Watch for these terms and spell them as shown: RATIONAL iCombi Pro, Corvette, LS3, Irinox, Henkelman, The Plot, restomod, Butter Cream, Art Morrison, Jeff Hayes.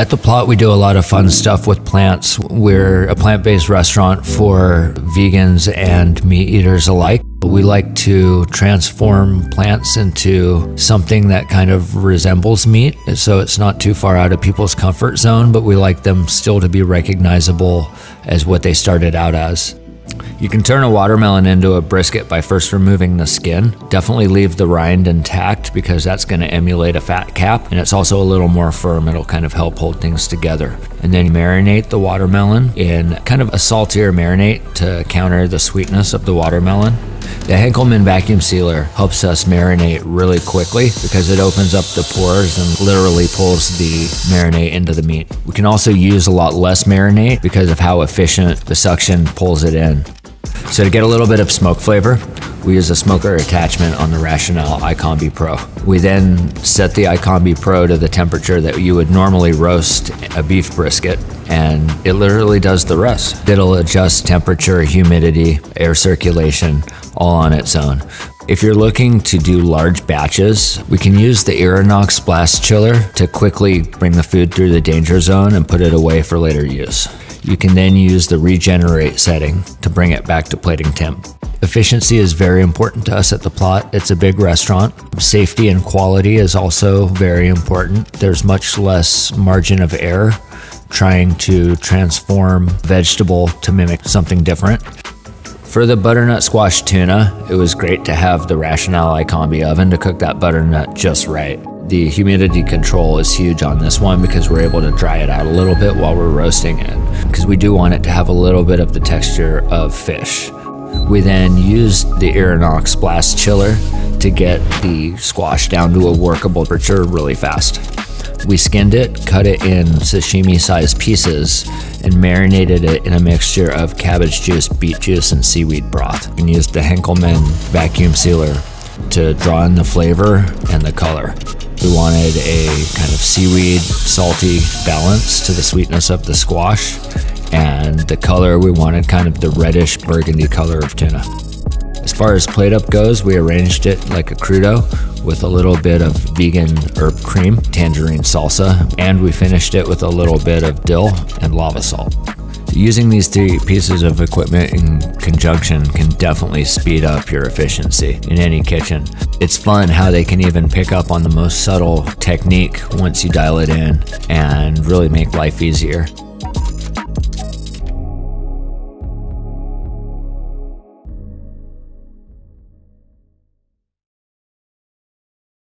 At The Plot, we do a lot of fun stuff with plants. We're a plant-based restaurant for vegans and meat eaters alike. We like to transform plants into something that kind of resembles meat, so it's not too far out of people's comfort zone, but we like them still to be recognizable as what they started out as. You can turn a watermelon into a brisket by first removing the skin. Definitely leave the rind intact because that's going to emulate a fat cap, and it's also a little more firm. It'll kind of help hold things together. And then marinate the watermelon in kind of a saltier marinade to counter the sweetness of the watermelon. The Henkelman vacuum sealer helps us marinate really quickly because it opens up the pores and literally pulls the marinade into the meat. We can also use a lot less marinade because of how efficient the suction pulls it in. So to get a little bit of smoke flavor, we use a smoker attachment on the RATIONAL iCombi Pro. We then set the iCombi Pro to the temperature that you would normally roast a beef brisket, and it literally does the rest. It'll adjust temperature, humidity, air circulation, all on its own. If you're looking to do large batches, we can use the Irinox blast chiller to quickly bring the food through the danger zone and put it away for later use. You can then use the regenerate setting to bring it back to plating temp. Efficiency is very important to us at The Plot. It's a big restaurant. Safety and quality is also very important. There's much less margin of error trying to transform vegetable to mimic something different. For the butternut squash tuna, it was great to have the RATIONAL iCombi oven to cook that butternut just right. The humidity control is huge on this one because we're able to dry it out a little bit while we're roasting it, because we do want it to have a little bit of the texture of fish. We then used the Irinox blast chiller to get the squash down to a workable temperature really fast. We skinned it, cut it in sashimi-sized pieces, and marinated it in a mixture of cabbage juice, beet juice, and seaweed broth. We used the Henkelman vacuum sealer to draw in the flavor and the color. We wanted a kind of seaweed, salty balance to the sweetness of the squash, and the color we wanted kind of the reddish burgundy color of tuna. As far as plate up goes, we arranged it like a crudo with a little bit of vegan herb cream, tangerine salsa, and we finished it with a little bit of dill and lava salt. Using these three pieces of equipment in conjunction can definitely speed up your efficiency in any kitchen. It's fun how they can even pick up on the most subtle technique once you dial it in and really make life easier.